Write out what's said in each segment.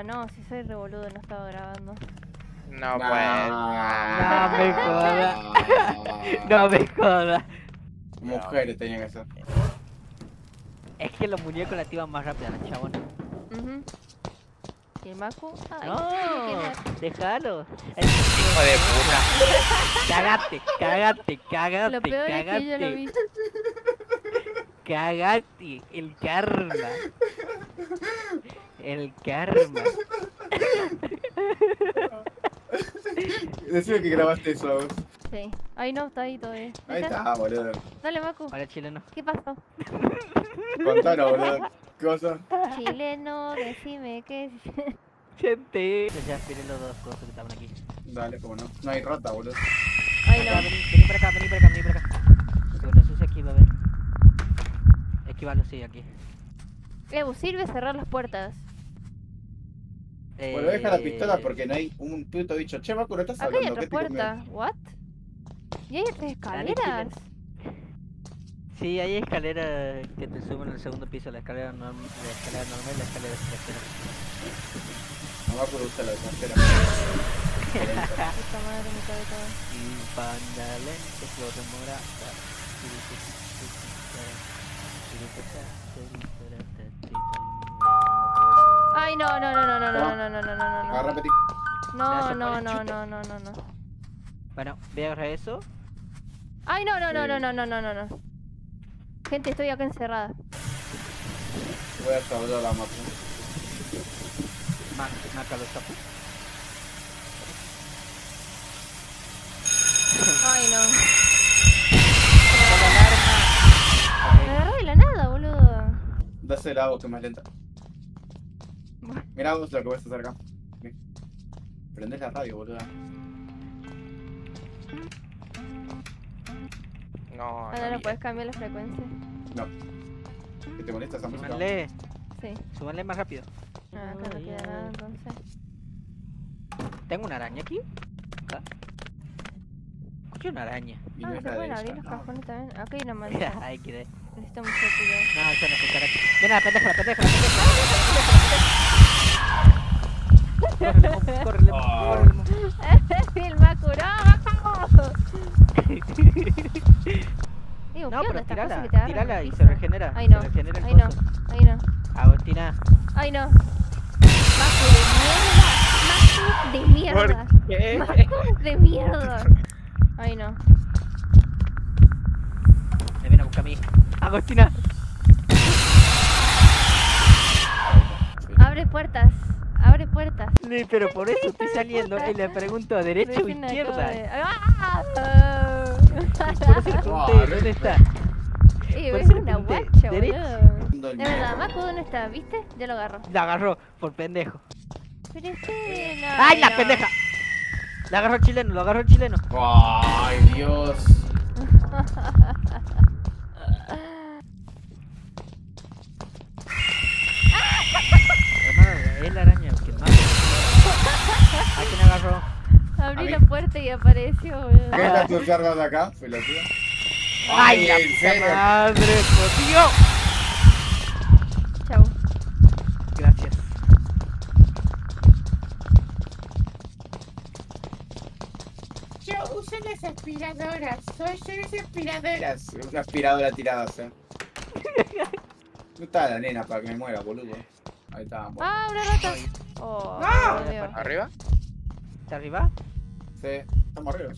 Ah, no, si soy re boludo, no estaba grabando. No, pues. No me jodas. No me jodas. Mujeres tenían eso. Es que los muñecos la activan más rápido, chabón. Uh-huh. ¿Y el Macu? Ay, no, déjalo. Hijo de puta. Cagate. Lo peor es que yo lo vi. Cagate, el karma. El karma. Decime que grabaste eso a vos. Sí. Ay, no, está ahí todavía. Ahí está, boludo. Dale, Macu. Hola, chileno. ¿Qué pasó? Contanos, boludo. ¿Qué pasó? Chileno, decime qué es. Gente. Ya aspiré los dos cosas que estaban aquí. Dale, como no. No hay rata, boludo. Ay, no. Vení por acá. Bueno, eso sí, aquí va a ver. Esquivalo, sí, aquí. Evo, sirve cerrar las puertas. Bueno, deja la pistola porque no hay un puto bicho. Che, Macu, no estás hablando. Acá hay otra puerta. ¿What? ¿Y hay otras escaleras? Sí, hay escaleras que te suben al segundo piso. La escalera normal y la escalera. No va a poder usar la escalera. Esta madre me cabe todo. Impandalente, flor de morada. Ay, no. Agarra, Petit. No. Bueno, voy a agarrar eso. Ay, no. Gente, estoy acá encerrada. Voy a salvar a la mapa. Maca los tapos. Ay, no. Me agarró de la nada, boludo. Dase la voz que más lenta. Mirá vos lo que voy a hacer acá. Prendés la radio, boludo. No, ah, no puedes cambiar la frecuencia. No. ¿Que te molesta esa música? Súbanle. Sí. Súbanle más rápido. Ah, acá no queda nada entonces. ¿Tengo una araña aquí? ¿Ah? Escuché una araña. Y no, se pueden abrir los cajones también. Acá hay una mancha. Ay, quedé. Necesito mucho cuidado. No, eso no es cucaracha. Ven a pendeja. Corre, el Macu. Digo, no, pero tirala y se regenera. Ay, no. Ay, no. Agustina. Ay, no. Macu de mierda. Ay, no. Me viene a buscar a mí. Agustina. Abre puertas. Sí, pero por eso estoy saliendo y le pregunto a derecha o izquierda. ¿Dónde está? Es una guacha, boludo. De verdad, Macu, ¿dónde está? ¿Viste? Ya lo agarró. La agarró, por pendejo. Pero este... No, ¡ay, la pendeja! La agarró el chileno. ¡Ay, Dios! Es la araña, que no. ¿A quién agarró? Abrí la puerta y apareció, boludo. ¿Qué es tus cargas de acá? Fue la tía. ¡Ay, la puta madre, tío! Chau. Gracias. Yo uso las aspiradoras. Soy yo las aspiradoras. Una aspiradora tirada, ¿eh? No está la nena para que me muera, boludo. Ahí está, bueno. Ah, una rata. Oh, ¡no! ¿Arriba? ¿Está arriba? Sí, estamos arriba.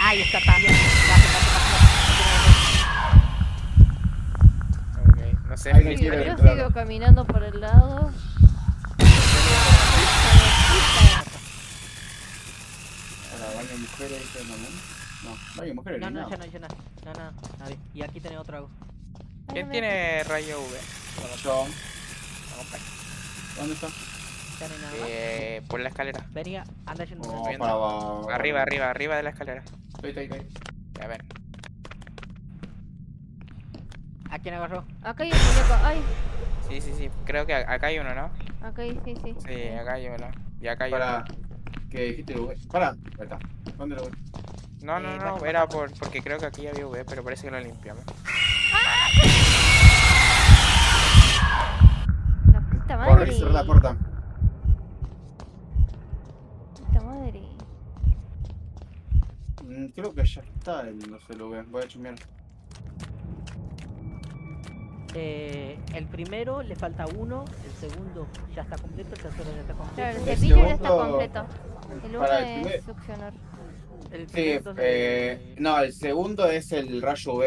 Ahí está también. Okay. No sé, sí, yo sigo caminando por el lado. ¿Hay mujeres ahí también? No hay mujeres. No. Y aquí tenemos otro. ¿Quién tiene rayo V? Yo. ¿Dónde está? Por la escalera. Venía, anda yendo. Arriba de la escalera. Estoy. A ver. ¿A quién agarró? Acá hay un muñeco, ay. Sí, creo que acá hay uno, ¿no? Acá hay, sí. Sí, acá hay uno. Y acá hay otro. ¿Qué dijiste, V? Ahí está. ¿Dónde lo voy? No, era porque creo que aquí había V, pero parece que lo limpiamos. puta madre. Corre, cerré la puerta. Puta madre. Creo que ya está el, no sé, lo voy a chumear. El primero le falta uno, el segundo ya está completo, el tercero ya está completo. Claro, el cepillo ya está completo. El uno es succionar. El sí, no, el segundo es el rayo UV.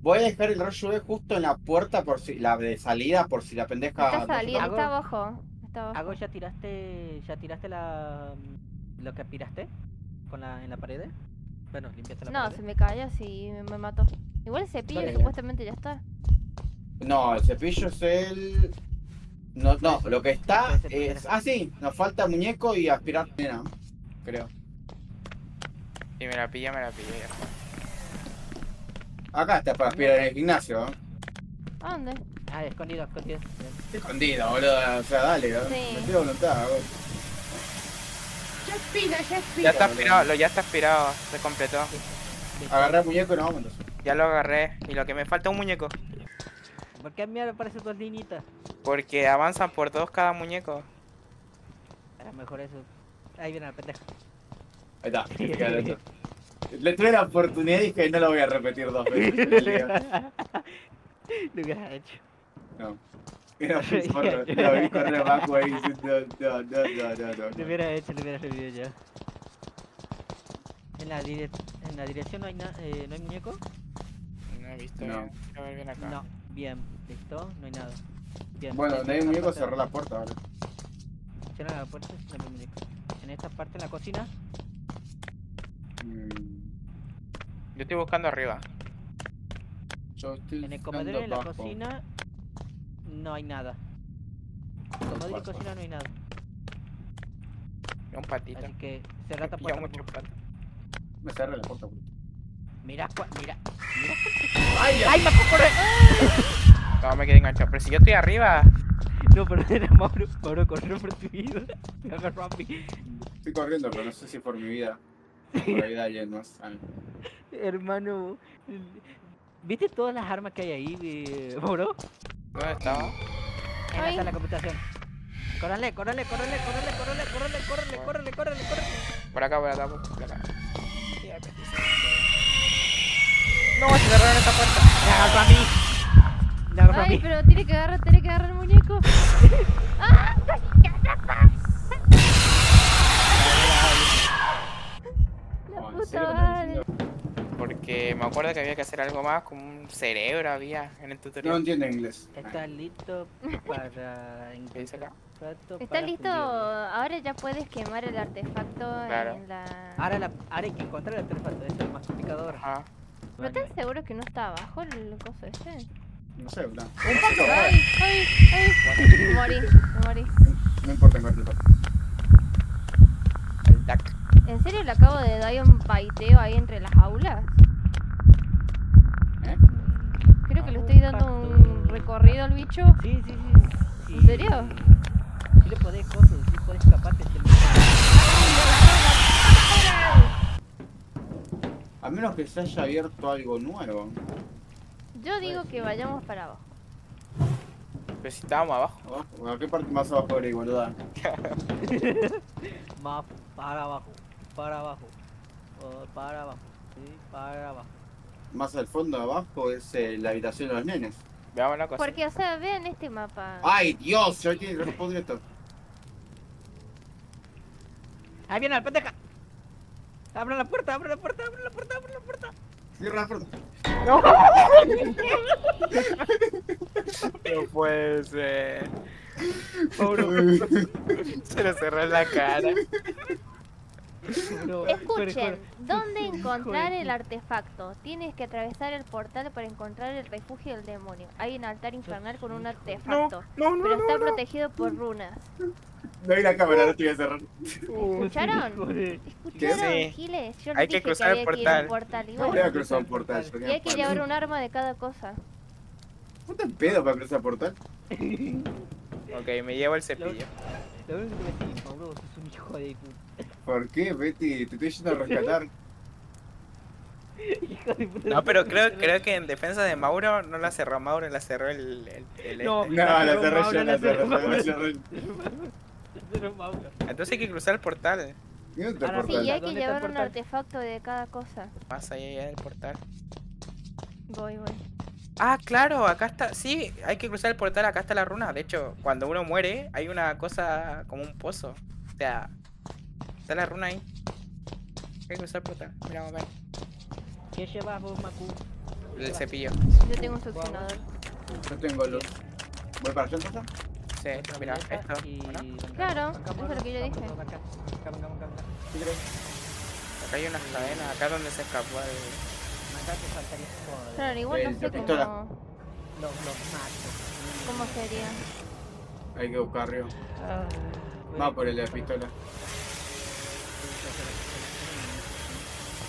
Voy a dejar el rayo UV justo en la puerta por si, la de salida, por si la pendeja. Está salida, no está abajo. Hago, ¿ya tiraste la lo que aspiraste con la en la pared? Bueno, limpiaste la pared. No, se me cayó así, me mató. Igual el cepillo supuestamente ya está. No, el cepillo es el... No, no, lo que está es... Ah, sí, nos falta muñeco y aspirar nena, creo. Y me la pillé. Acá está para aspirar en el gimnasio, ¿eh? ¿A dónde? Ah, escondido. Escondido, boludo, o sea, dale, ¿no? Sí. Me tiro voluntad, boludo. Ya aspiro. Ya está aspirado, se completó. Sí. Agarré el muñeco y nos vamos entonces. Ya lo agarré, y lo que me falta es un muñeco. ¿Por qué a mí me parecen dos linitas? Porque avanzan por dos cada muñeco. A lo mejor eso. Ahí viene la pendeja. Ahí está, le tuve la oportunidad y dije no lo voy a repetir dos veces. Lo hubieras hecho. No. Era un porro, lo vi correr abajo ahí diciendo no. Lo hubiera hecho, lo hubiera revivido ya. ¿En la dirección no hay muñeco? No he visto. No. A ver, bien acá. No. Bien, listo, no hay nada. Bien, bueno, donde hay un muñeco cerró la puerta ahora. Cierra la puerta, no hay muñeco. En esta parte, en la cocina. Yo estoy buscando arriba. En el comedor, en la cocina, no hay nada. En el comedor y cocina no hay nada. Un patito. Así que cerra la puerta. Me cerré la puerta. Mira. ¡Ay, me acabo correr! No, me quedé enganchado. Pero si yo estoy arriba. No, pero era Mauro corrió por tu vida. Me agarró a mí. Estoy corriendo, pero no sé si por mi vida. Por la vida de alguien más. Hermano. ¿Viste todas las armas que hay ahí, Mauro? ¿Dónde estaba? Ahí está la computación. Córrele. Por acá. No, se cerraron esta puerta. Me agarró a mí. Ay, pero tiene que agarrar el muñeco. ¡Ah! La puta madre. Porque me acuerdo que había que hacer algo más, como un cerebro había en el tutorial. No entiendo inglés. ¿Estás listo para ingresar? ¿Estás listo? Ahora ya puedes quemar el artefacto en la... Ahora hay que encontrar el artefacto, eso es más complicado. Ajá. ¿No estás seguro que no está abajo el coso este? No sé, blanco. ¡Un pato! ¡Ay! Me morí. No importa, me explotó. El DAC. ¿En serio le acabo de dar un paiteo ahí entre las aulas? Creo que le estoy dando un recorrido al bicho. Sí. ¿En serio? Sí le podés cosas, sí podés escaparte. A menos que se haya abierto algo nuevo. Yo digo que vayamos para abajo. Pero si estábamos abajo. ¿A qué parte más abajo eres, boluda? Más para abajo. Más al fondo abajo es la habitación de los nenes. Veamos la cosa. Porque, o sea, vean este mapa. ¡Ay, Dios! Yo tiene que responder esto. Ahí viene la pendeja. Abran la puerta. Cierra la puerta. No. No puede ser. Pobre. Se le cerró en la cara. No. Escuchen, ¿dónde encontrar el artefacto? Tienes que atravesar el portal para encontrar el refugio del demonio. Hay un altar infernal con un artefacto. No. Pero está protegido por runas. No hay la cámara, no te voy a cerrar. ¿Escucharon, Giles? Yo hay que cruzar que el portal. No voy a cruzar un portal. Y hay que llevar un arma de cada cosa. ¿No te pedo para cruzar el portal? Ok, me llevo el cepillo. Lo único que me estoy diciendo, bro, sos un hijo de puta. ¿Por qué, Betty? Te estoy yendo a rescatar. No, pero creo que en defensa de Mauro no la cerró Mauro, la cerró el no, la cerró yo, la cerró Mauro. Entonces hay que cruzar el portal. Ahora sí, ya hay que llevar un artefacto de cada cosa. Más allá del portal. Voy. Ah, claro, acá está. Sí, hay que cruzar el portal, acá está la runa. De hecho, cuando uno muere, hay una cosa como un pozo. O sea, está la runa ahí. Hay que cruzar el portal. Mira, vamos a ver. ¿Qué llevas vos, Macu? El cepillo. Yo tengo un succionador. Yo tengo luz. ¿Voy para allá, entonces? Sí, mira, esto. Claro, eso es lo que yo dije. Acá hay unas cadenas, acá donde se escapó el... Claro, igual no sé cómo... Los matos. ¿Cómo sería? Hay que buscar arriba. Va por el de la pistola.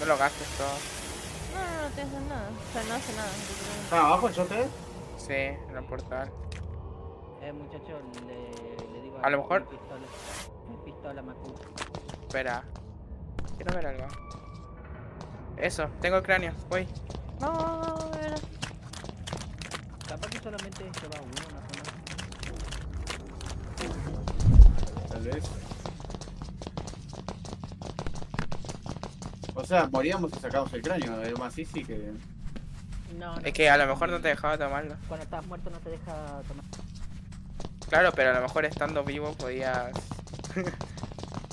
No lo gastes todo. No te haces nada. O sea, no hace nada. ¿Ah, abajo el sorteo? Sí, en el portal. Muchacho, le digo... A lo mejor... Pistola, Macu. Espera. Quiero ver algo. Eso, tengo el cráneo, voy. No, verás. Capaz que solamente lleva uno, una zona. Tal vez. O sea, moríamos y sacamos el cráneo, es más easy que... No, es que a lo mejor no te dejaba tomarlo. Cuando estás muerto no te deja tomar. Claro, pero a lo mejor estando vivo podías...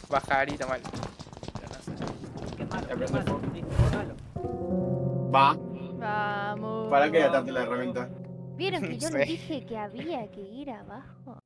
bajar y tomarlo. Va. Vamos. ¿Para qué era tanto la herramienta? Vieron que yo les dije que había que ir abajo.